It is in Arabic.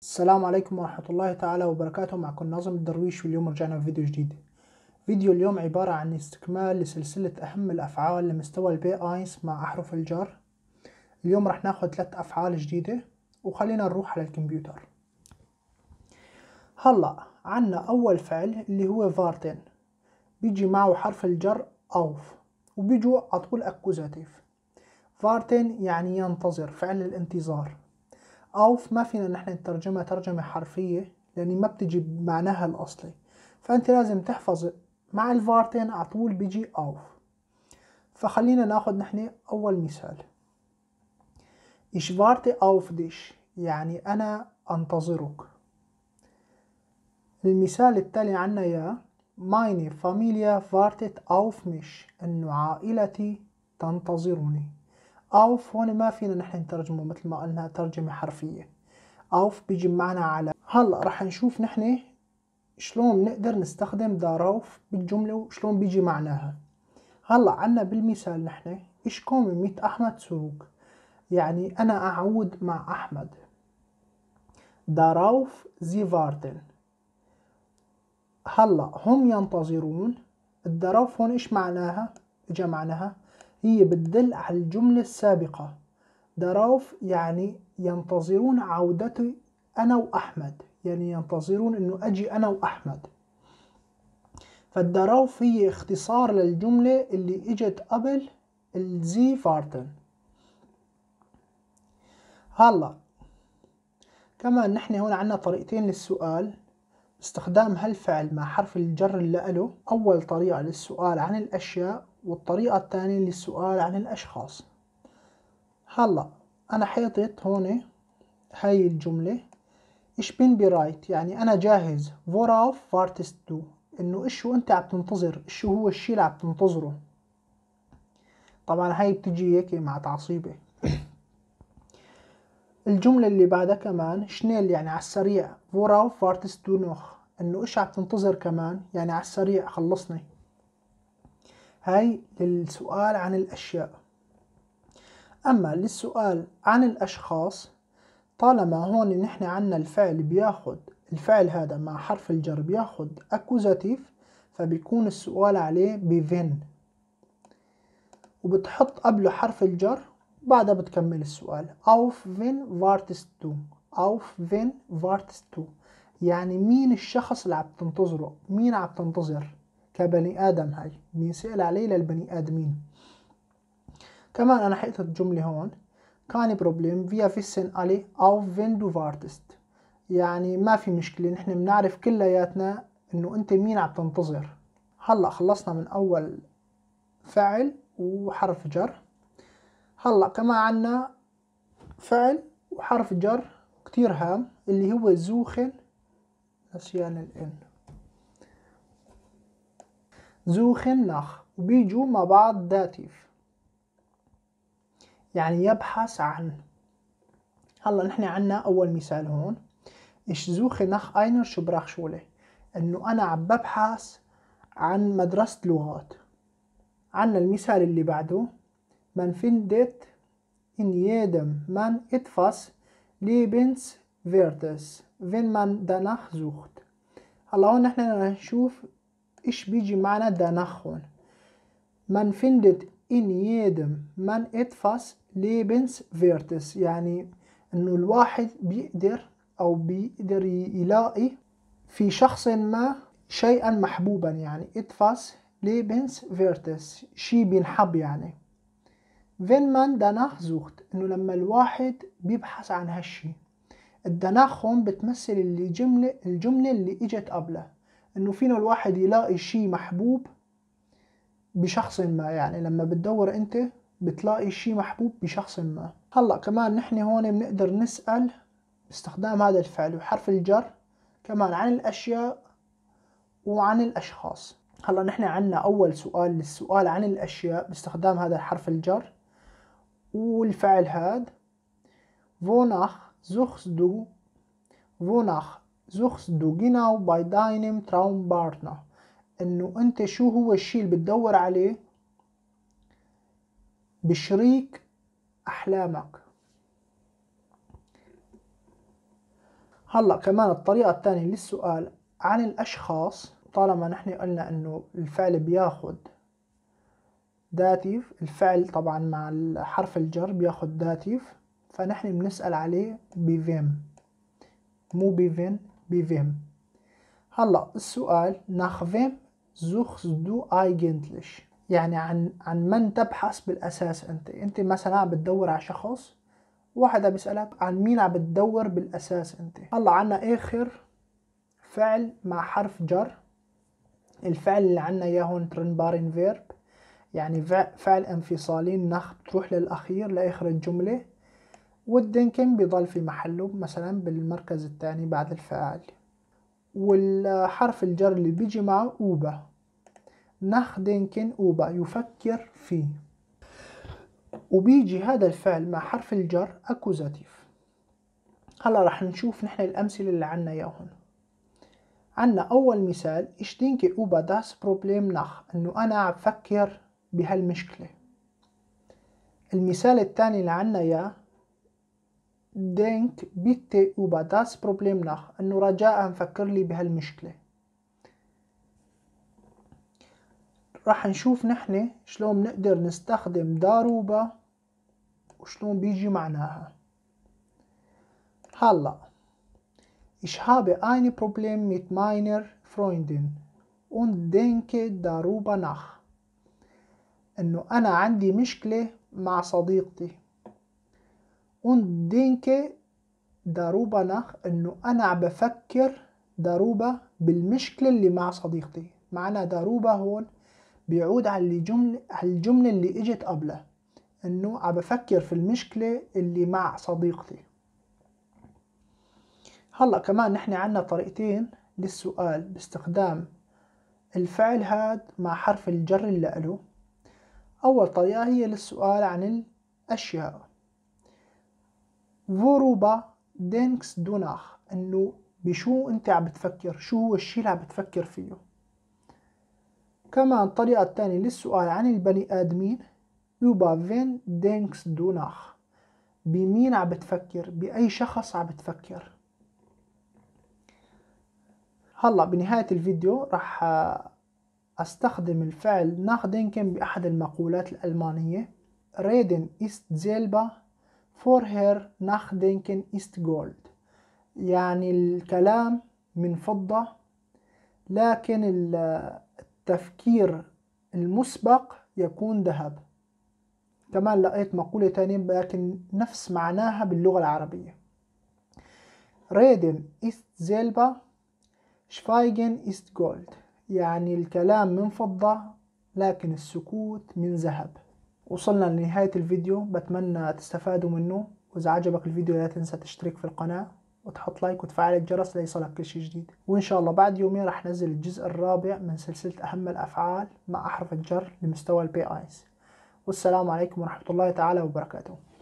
السلام عليكم ورحمة الله تعالى وبركاته. معكم نازم الدرويش، واليوم رجعنا بفيديو جديد. فيديو اليوم عبارة عن استكمال لسلسلة أهم الأفعال لمستوى البي1 مع أحرف الجر. اليوم رح ناخد 3 أفعال جديدة، وخلينا نروح على الكمبيوتر. هلا عنا أول فعل اللي هو warten، بيجي معه حرف الجر أوف، وبيجوا على طول أكوزاتيف. warten يعني ينتظر، فعل الانتظار. اوف ما فينا نحن نترجمها ترجمة حرفية لأن ما بتجي بمعناها الأصلي، فأنت لازم تحفظ مع الفارتين على طول بيجي اوف. فخلينا ناخد نحن أول مثال. إيش وارتي اوف ديش، يعني أنا أنتظرك. المثال التالي عنا يا مايني فاميليا وارتت اوف مش، إنه عائلتي تنتظرني. اوف هون ما فينا نحن نترجمه مثل ما قلنا ترجمة حرفية، اوف بيجي معنا على. هلا رح نشوف نحن شلون نقدر نستخدم داروف بالجملة وشلون بيجي معناها. هلا عنا بالمثال نحن إيش كوم ميت أحمد سروق، يعني أنا أعود مع أحمد. داروف زي warten، هلا هم ينتظرون. الداروف هون إيش معناها؟ إجا معناها هي بتدل على الجملة السابقة. دراوف يعني ينتظرون عودتي أنا وأحمد، يعني ينتظرون إنه أجي أنا وأحمد. فالدراوف هي اختصار للجملة اللي إجت قبل الزي warten. هلا كمان نحن هون عنا طريقتين للسؤال، استخدام هالفعل مع حرف الجر اللي أله. أول طريقة للسؤال عن الأشياء، والطريقة الثانية للسؤال عن الأشخاص. هلا أنا حيطيت هون هاي الجملة إيش بين برايت، يعني أنا جاهز. فوراف فارتست دو، إنه إيش وأنت عم تنتظر، إيش هو الشيء اللي عم تنتظره. طبعا هاي بتجي هيك مع تعصيبة. الجملة اللي بعدها كمان شنيل، يعني على السريع. فوراف فارتست دو نوخ، إنه إيش عم تنتظر كمان، يعني على السريع خلصني. هاي للسؤال عن الأشياء. أما للسؤال عن الأشخاص، طالما هون نحن عنا الفعل بياخد، الفعل هذا مع حرف الجر بياخد أكوزاتيف، فبيكون السؤال عليه بفين، وبتحط قبله حرف الجر، بعدها بتكمل السؤال. أوف فين وارتست دو، أوف فين وارتست دو، يعني مين الشخص اللي عم تنتظره، مين عم تنتظر كبني آدم. هاي بينسأل عليه للبني آدمين. كمان أنا حقيقة الجملة هون كان بروبليم فيا فيسن عليه أو فين دو وارتست، يعني ما في مشكلة، نحن بنعرف كلياتنا إنه أنت مين عم تنتظر. هلا خلصنا من أول فعل وحرف جر. هلا كمان عنا فعل وحرف جر كتير هام اللي هو suchen، نسيان الإن، suchen nach، وبيجوا مع بعض داتيف، يعني يبحث عن. هلا نحن عنا أول مثال هون إيش suche nach einer Sprachschule، إنه أنا عم ببحث عن مدرسة لغات. عنا المثال اللي بعده man findet in jedem man etwas lebenswertes wenn man danach sucht. هلا هون نحن نشوف إيش بيجي معنا danach هون. man findet in jedem man etwas lebenswertes، يعني إنه الواحد بيقدر يلاقي في شخص ما شيئا محبوبا، يعني etwas lebenswertes شيء بينحب يعني. wenn man danach sucht، إنه لما الواحد بيبحث عن هالشي. الdanach هون بتمثل الجملة اللي إجت قبلها، إنه فينا الواحد يلاقي شيء محبوب بشخص ما، يعني لما بتدور أنت بتلاقي شيء محبوب بشخص ما. هلا كمان نحن هون بنقدر نسأل باستخدام هذا الفعل وحرف الجر كمان عن الأشياء وعن الأشخاص. هلا نحن عنا أول سؤال للسؤال عن الأشياء باستخدام هذا الحرف الجر والفعل هاد wonach suchst du، wonach suchst du genau bei deinem Traumpartner، إنه أنت شو هو الشيء اللي بتدور عليه بشريك أحلامك. هلا كمان الطريقة الثانية للسؤال عن الأشخاص، طالما نحن قلنا إنه الفعل بياخد داتيف، الفعل طبعا مع حرف الجر بياخد داتيف، فنحن بنسأل عليه بيفيم، مو بيفين، بيفيم. هلا السؤال nach wem suchst du eigentlich؟ يعني عن من تبحث بالأساس أنت؟ أنت مثلا عم بتدور على شخص، واحد بيسألك عن مين عم بتدور بالأساس أنت. هلا عنا آخر فعل مع حرف جر، الفعل اللي عنا إياه هون ترنبارين فيرب، يعني فعل انفصالي، نخ بتروح للأخير لآخر الجملة، والدنكن بيضل في محله مثلا بالمركز الثاني بعد الفاعل، والحرف الجر اللي بيجي معه أوبا، نخدنكن أوبا يفكر فيه. وبيجي هذا الفعل مع حرف الجر أكوزاتيف. هلا رح نشوف نحن الأمثلة اللي عنا ياهن. عنا أول مثال إيش دينكي أوبا داس بروبليم نخ، إنه أنا عم بفكر بهالمشكلة. المثال الثاني اللي عنا يا دينك بيتي أوبا داس بروبليم نخ، إنه رجاء فكر لي بهالمشكلة. راح نشوف نحن شلون نقدر نستخدم داروبا وشلون بيجي معناها. هلا Ich habe ein Problem mit meiner Freundin und denke darüber nach. إنه أنا عندي مشكلة مع صديقتي. und denke darüber nach إنه أنا عم بفكر داروبا بالمشكلة اللي مع صديقتي. معنا داروبا هون بيعود على الجملة اللي اجت قبله، انه عم بفكر في المشكلة اللي مع صديقتي. هلا كمان نحن عنا طريقتين للسؤال باستخدام الفعل هاد مع حرف الجر اللي له. اول طريقة هي للسؤال عن الاشياء، worüber denkst du nach، انه بشو انت عم بتفكر، شو هو الشي اللي عم بتفكر فيه. كمان الطريقة الثانية للسؤال عن البني آدمين، über wen denkst du nach، بمين عم بتفكر، بأي شخص عم بتفكر. هلا بنهاية الفيديو راح أستخدم الفعل nachdenken بأحد المقولات الألمانية، reden ist selber, vorher nachdenken ist gold، يعني الكلام من فضة لكن التفكير المسبق يكون ذهب. كمان لقيت مقولة تانية لكن نفس معناها باللغة العربية، reden ist selber, schweigen ist gold، يعني الكلام من فضة لكن السكوت من ذهب. وصلنا لنهاية الفيديو، بتمنى تستفادوا منه، وإذا عجبك الفيديو لا تنسى تشترك في القناة وتحط لايك وتفعل الجرس ليصلك كل شيء جديد. وإن شاء الله بعد يومين رح نزل الجزء الرابع من سلسلة أهم الأفعال مع أحرف الجر لمستوى البي 1. والسلام عليكم ورحمة الله تعالى وبركاته.